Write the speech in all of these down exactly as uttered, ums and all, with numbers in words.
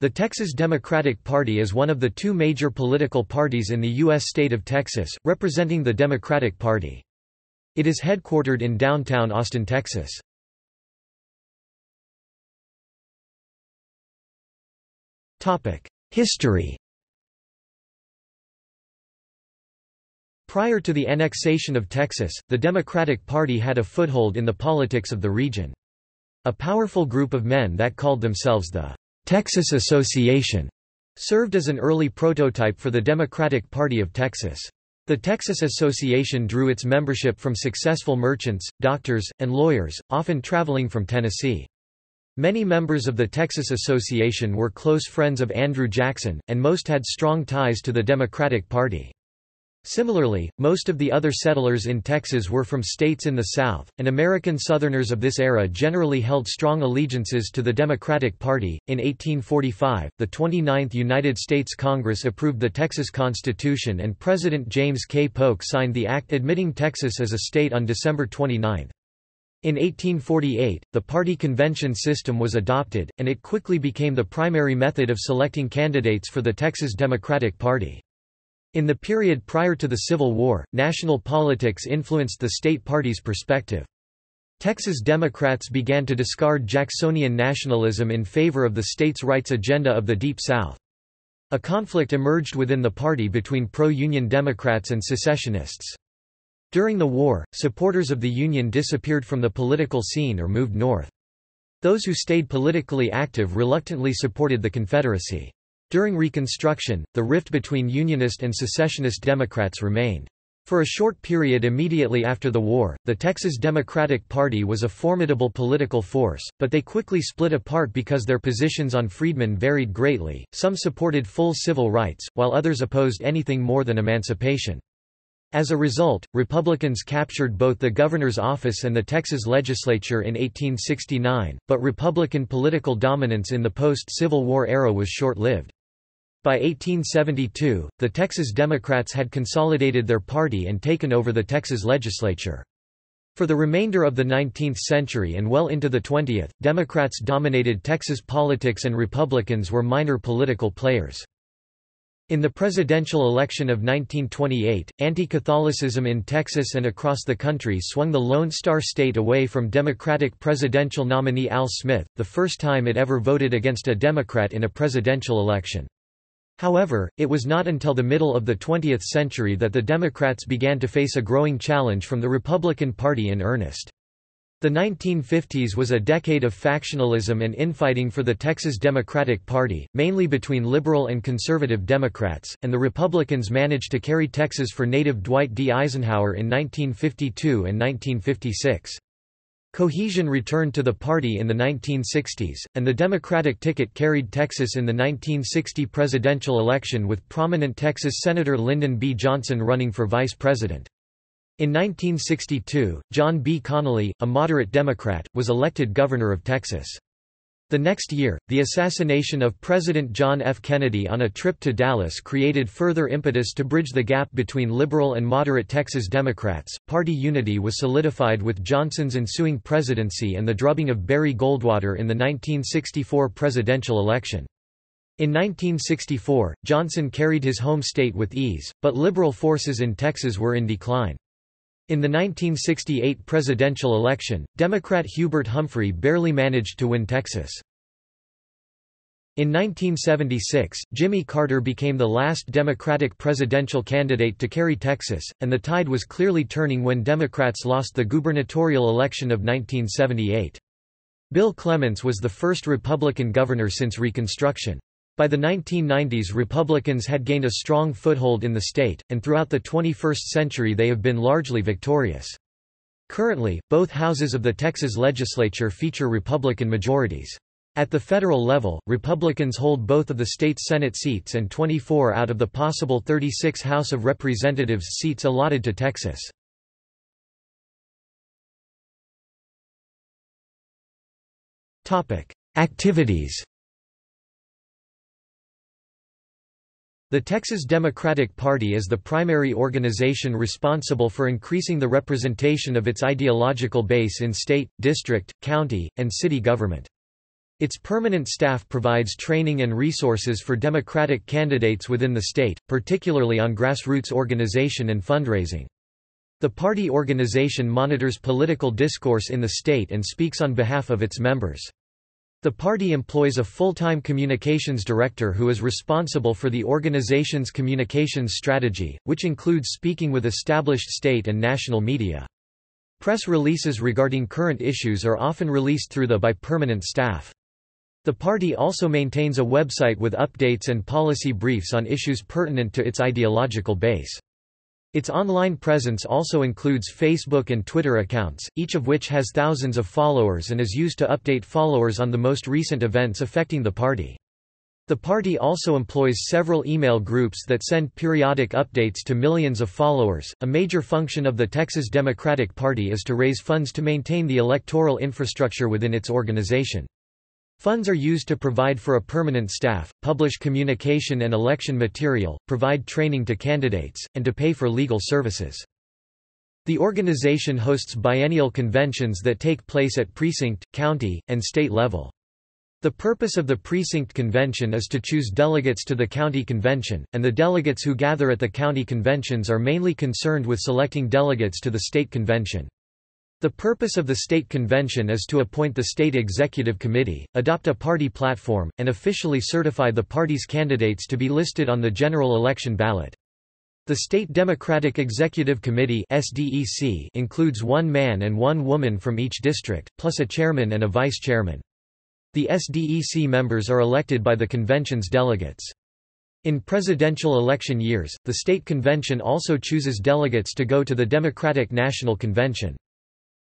The Texas Democratic Party is one of the two major political parties in the U S state of Texas, representing the Democratic Party. It is headquartered in downtown Austin, Texas. History. Prior to the annexation of Texas, the Democratic Party had a foothold in the politics of the region. A powerful group of men that called themselves the Texas Association served as an early prototype for the Democratic Party of Texas. The Texas Association drew its membership from successful merchants, doctors, and lawyers, often traveling from Tennessee. Many members of the Texas Association were close friends of Andrew Jackson, and most had strong ties to the Democratic Party. Similarly, most of the other settlers in Texas were from states in the South, and American Southerners of this era generally held strong allegiances to the Democratic Party. In eighteen forty-five, the twenty-ninth United States Congress approved the Texas Constitution and President James K. Polk signed the act admitting Texas as a state on December twenty-ninth. In eighteen forty-eight, the party convention system was adopted, and it quickly became the primary method of selecting candidates for the Texas Democratic Party. In the period prior to the Civil War, national politics influenced the state party's perspective. Texas Democrats began to discard Jacksonian nationalism in favor of the states' rights agenda of the Deep South. A conflict emerged within the party between pro-Union Democrats and secessionists. During the war, supporters of the Union disappeared from the political scene or moved north. Those who stayed politically active reluctantly supported the Confederacy. During Reconstruction, the rift between Unionist and secessionist Democrats remained. For a short period immediately after the war, the Texas Democratic Party was a formidable political force, but they quickly split apart because their positions on freedmen varied greatly. Some supported full civil rights, while others opposed anything more than emancipation. As a result, Republicans captured both the governor's office and the Texas legislature in eighteen sixty-nine, but Republican political dominance in the post-Civil War era was short-lived. By eighteen seventy-two, the Texas Democrats had consolidated their party and taken over the Texas legislature. For the remainder of the nineteenth century and well into the twentieth, Democrats dominated Texas politics and Republicans were minor political players. In the presidential election of nineteen twenty-eight, anti-Catholicism in Texas and across the country swung the Lone Star State away from Democratic presidential nominee Al Smith, the first time it ever voted against a Democrat in a presidential election. However, it was not until the middle of the twentieth century that the Democrats began to face a growing challenge from the Republican Party in earnest. The nineteen fifties was a decade of factionalism and infighting for the Texas Democratic Party, mainly between liberal and conservative Democrats, and the Republicans managed to carry Texas for native Dwight D. Eisenhower in nineteen fifty-two and nineteen fifty-six. Cohesion returned to the party in the nineteen sixties, and the Democratic ticket carried Texas in the nineteen sixty presidential election with prominent Texas Senator Lyndon B. Johnson running for vice president. In nineteen sixty-two, John B. Connally, a moderate Democrat, was elected governor of Texas. The next year, the assassination of President John F. Kennedy on a trip to Dallas created further impetus to bridge the gap between liberal and moderate Texas Democrats. Party unity was solidified with Johnson's ensuing presidency and the drubbing of Barry Goldwater in the nineteen sixty-four presidential election. In nineteen sixty-four, Johnson carried his home state with ease, but liberal forces in Texas were in decline. In the nineteen sixty-eight presidential election, Democrat Hubert Humphrey barely managed to win Texas. In nineteen seventy-six, Jimmy Carter became the last Democratic presidential candidate to carry Texas, and the tide was clearly turning when Democrats lost the gubernatorial election of nineteen seventy-eight. Bill Clements was the first Republican governor since Reconstruction. By the nineteen nineties, Republicans had gained a strong foothold in the state, and throughout the twenty-first century they have been largely victorious. Currently, both houses of the Texas legislature feature Republican majorities. At the federal level, Republicans hold both of the state Senate seats and twenty-four out of the possible thirty-six House of Representatives seats allotted to Texas. Activities. The Texas Democratic Party is the primary organization responsible for increasing the representation of its ideological base in state, district, county, and city government. Its permanent staff provides training and resources for Democratic candidates within the state, particularly on grassroots organization and fundraising. The party organization monitors political discourse in the state and speaks on behalf of its members. The party employs a full-time communications director who is responsible for the organization's communications strategy, which includes speaking with established state and national media. Press releases regarding current issues are often released through the by permanent staff. The party also maintains a website with updates and policy briefs on issues pertinent to its ideological base. Its online presence also includes Facebook and Twitter accounts, each of which has thousands of followers and is used to update followers on the most recent events affecting the party. The party also employs several email groups that send periodic updates to millions of followers. A major function of the Texas Democratic Party is to raise funds to maintain the electoral infrastructure within its organization. Funds are used to provide for a permanent staff, publish communication and election material, provide training to candidates, and to pay for legal services. The organization hosts biennial conventions that take place at precinct, county, and state level. The purpose of the precinct convention is to choose delegates to the county convention, and the delegates who gather at the county conventions are mainly concerned with selecting delegates to the state convention. The purpose of the state convention is to appoint the state executive committee, adopt a party platform, and officially certify the party's candidates to be listed on the general election ballot. The State Democratic Executive Committee (S D E C) includes one man and one woman from each district, plus a chairman and a vice chairman. The S D E C members are elected by the convention's delegates. In presidential election years, the state convention also chooses delegates to go to the Democratic National Convention.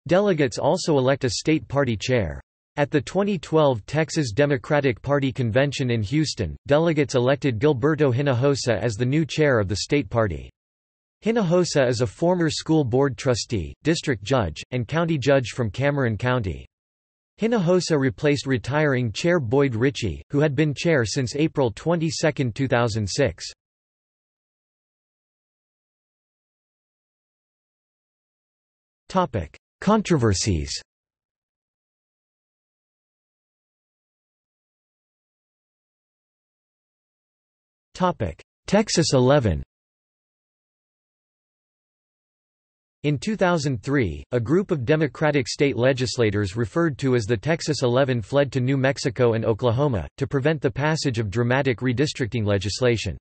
Delegates also elect a state party chair. At the twenty twelve Texas Democratic Party convention in Houston, delegates elected Gilberto Hinojosa as the new chair of the state party. Hinojosa is a former school board trustee, district judge, and county judge from Cameron County. Hinojosa replaced retiring chair Boyd Ritchie, who had been chair since April twenty-second two thousand six. Topic: Controversies. Topic: Texas eleven. In two thousand three, a group of Democratic state legislators referred to as the Texas eleven fled to New Mexico and Oklahoma, to prevent the passage of dramatic redistricting legislation.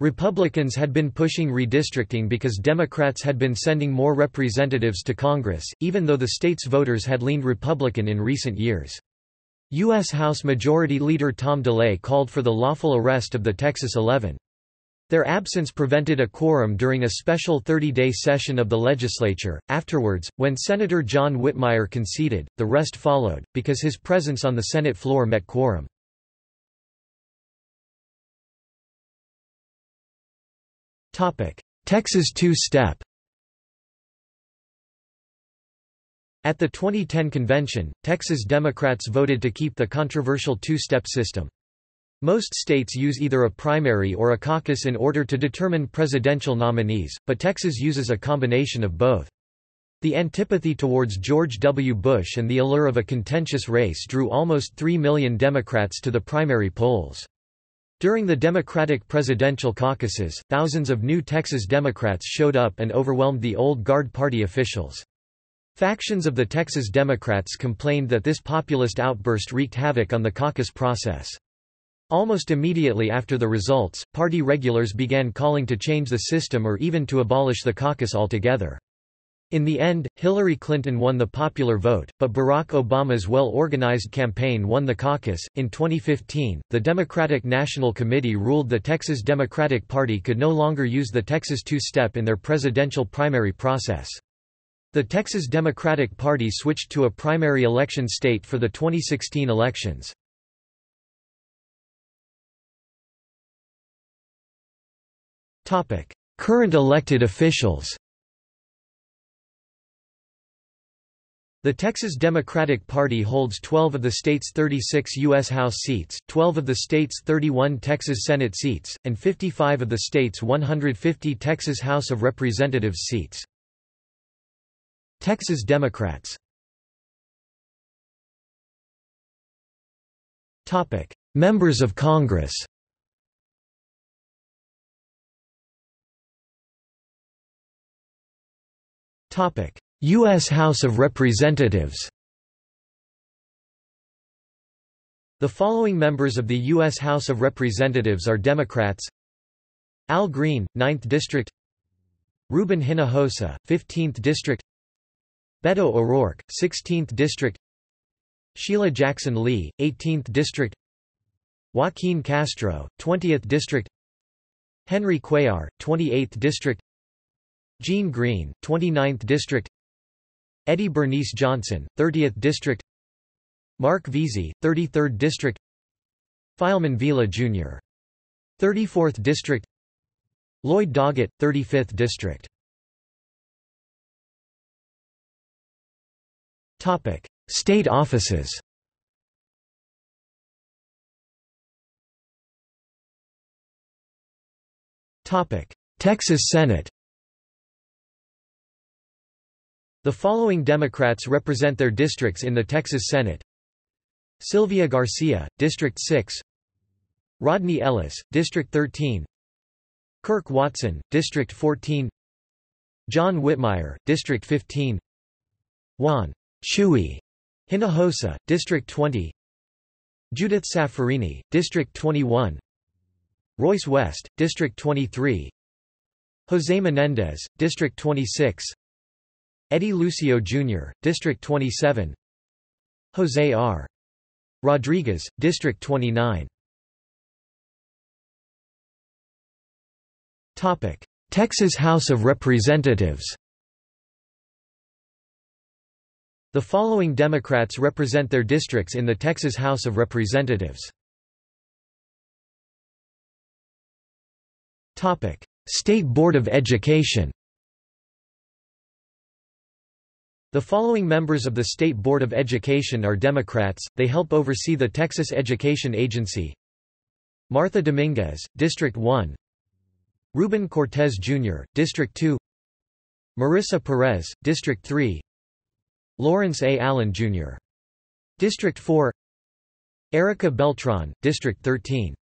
Republicans had been pushing redistricting because Democrats had been sending more representatives to Congress, even though the state's voters had leaned Republican in recent years. U S House Majority Leader Tom DeLay called for the lawful arrest of the Texas eleven. Their absence prevented a quorum during a special thirty-day session of the legislature. Afterwards, when Senator John Whitmire conceded, the rest followed, because his presence on the Senate floor met quorum. Texas Two-Step. At the twenty ten convention, Texas Democrats voted to keep the controversial two-step system. Most states use either a primary or a caucus in order to determine presidential nominees, but Texas uses a combination of both. The antipathy towards George W. Bush and the allure of a contentious race drew almost three million Democrats to the primary polls. During the Democratic presidential caucuses, thousands of new Texas Democrats showed up and overwhelmed the old guard party officials. Factions of the Texas Democrats complained that this populist outburst wreaked havoc on the caucus process. Almost immediately after the results, party regulars began calling to change the system or even to abolish the caucus altogether. In the end, Hillary Clinton won the popular vote, but Barack Obama's well-organized campaign won the caucus. In twenty fifteen, the Democratic National Committee ruled the Texas Democratic Party could no longer use the Texas two-step in their presidential primary process. The Texas Democratic Party switched to a primary election state for the twenty sixteen elections. Topic: Current elected officials. The Texas Democratic Party holds twelve of the state's thirty-six U S House seats, twelve of the state's thirty-one Texas Senate seats, and fifty-five of the state's one hundred fifty Texas House of Representatives seats. Texas Democrats. Topic: Members of Congress. Topic: U S House of Representatives. The following members of the U S House of Representatives are Democrats: Al Green, ninth District; Ruben Hinojosa, fifteenth District; Beto O'Rourke, sixteenth District; Sheila Jackson Lee, eighteenth District; Joaquin Castro, twentieth District; Henry Cuellar, twenty-eighth District; Gene Green, twenty-ninth District; Eddie Bernice Johnson, thirtieth District; Mark Veasey, thirty-third District; Filemon Villa Junior, thirty-fourth District; Lloyd Doggett, thirty-fifth District. Topic: State offices. Topic: Texas Senate. The following Democrats represent their districts in the Texas Senate: Sylvia Garcia, District six; Rodney Ellis, District thirteen; Kirk Watson, District fourteen; John Whitmire, District fifteen; Juan Chuy Hinojosa, District twenty; Judith Saffarini, District twenty-one; Royce West, District twenty-three; Jose Menendez, District twenty-six; Eddie Lucio Junior, District twenty-seven; Jose R. Rodriguez, District twenty-nine. Topic: Texas House of Representatives. The following Democrats represent their districts in the Texas House of Representatives. Topic: State Board of Education. The following members of the State Board of Education are Democrats. They help oversee the Texas Education Agency: Martha Dominguez, District one; Ruben Cortez Junior, District two; Marissa Perez, District three; Lawrence A. Allen Junior, District four; Erica Beltran, District thirteen.